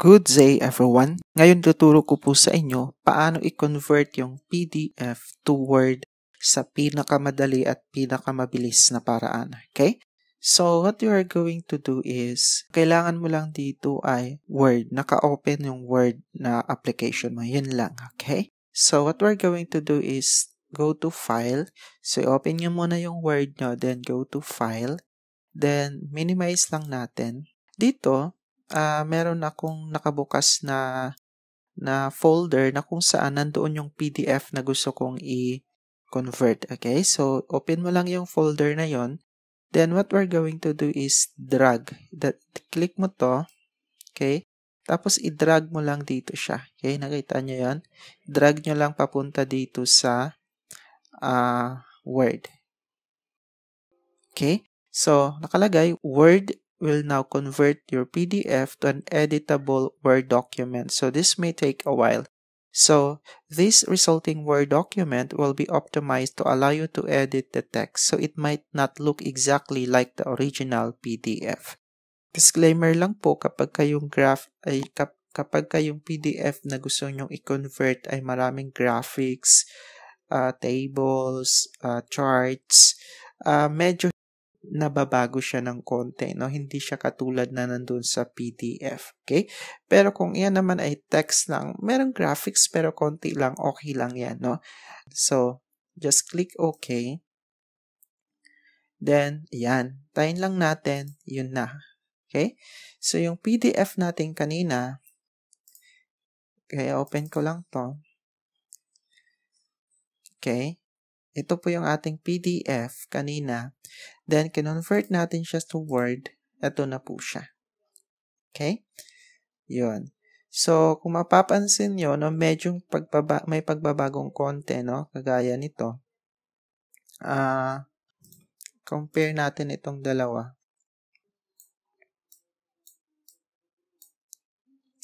Good day everyone! Ngayon tuturo ko po sa inyo paano i-convert yung PDF to Word sa pinakamadali at pinakamabilis na paraan. Okay? So, what you are going to do is, kailangan mo lang dito ay Word. Naka-open yung Word na application mo. Yun lang. Okay? So, what we're going to do is, go to File. So, open nyo muna yung Word nyo. Then, go to File. Then, minimize lang natin. Dito, meron akong nakabukas na folder na kung saan nandoon yung PDF na gusto kong i-convert. Okay? So, open mo lang yung folder na yon. Then, what we're going to do is drag. Click mo to. Okay? Tapos, i-drag mo lang dito siya. Okay? Nakita nyo yan? Drag nyo lang papunta dito sa Word. Okay? So, nakalagay, Word will now convert your PDF to an editable Word document. So, this may take a while. So, this resulting Word document will be optimized to allow you to edit the text. So, it might not look exactly like the original PDF. Disclaimer lang po, kapag kayong PDF na gusto nyong i-convert ay maraming graphics, tables, charts, medyo nababago siya ng konti, no? Hindi siya katulad na nandun sa PDF, okay? Pero kung iyan naman ay text lang, merong graphics pero konti lang, okay lang yan, no? So, just click OK. Then, yan. Tayin lang natin, yun na. Okay? So, yung PDF natin kanina, kaya open ko lang to. Okay? Ito po yung ating PDF kanina. Then, kinonvert natin siya to Word. Ito na po siya. Okay? Yun. So, kung mapapansin nyo, no, medyo may pagbabagong konti, no? Kagaya nito. Compare natin itong dalawa.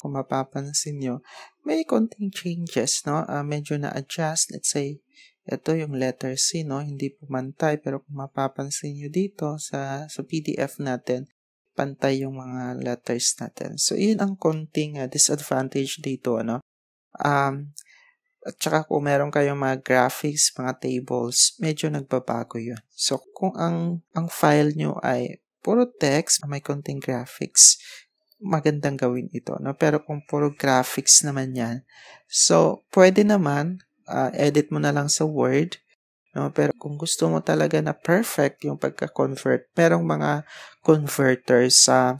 Kung mapapansin nyo, may konting changes, no? Medyo na-adjust. Let's say, ito yung letter C, no? Hindi po pumantay, pero kung mapapansin nyo dito sa PDF natin, pantay yung mga letters natin. So, yun ang konting disadvantage dito, no? At saka kung meron kayong mga graphics, mga tables, medyo nagbabago yun. So, kung ang file nyo ay puro text, may konting graphics, magandang gawin ito, no? Pero kung puro graphics naman yan, so, pwede naman, edit mo na lang sa Word, no? Pero kung gusto mo talaga na perfect yung pagka-convert, merong mga converters sa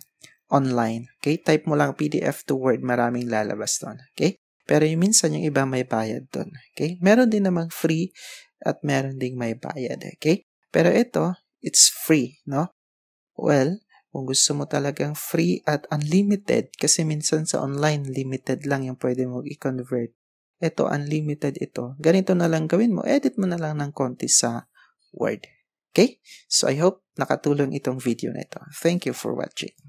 online. Okay? Type mo lang PDF to Word, maraming lalabas doon. Okay? Pero yung minsan yung iba may bayad doon. Okay? Meron din namang free at meron ding may bayad. Okay? Pero ito, it's free, no? Well, kung gusto mo talagang free at unlimited, kasi minsan sa online, limited lang yung pwede mo i-convert. Ito, unlimited ito. Ganito na lang gawin mo. Edit mo na lang ng konti sa Word. Okay? So, I hope nakatulong itong video na ito. Thank you for watching.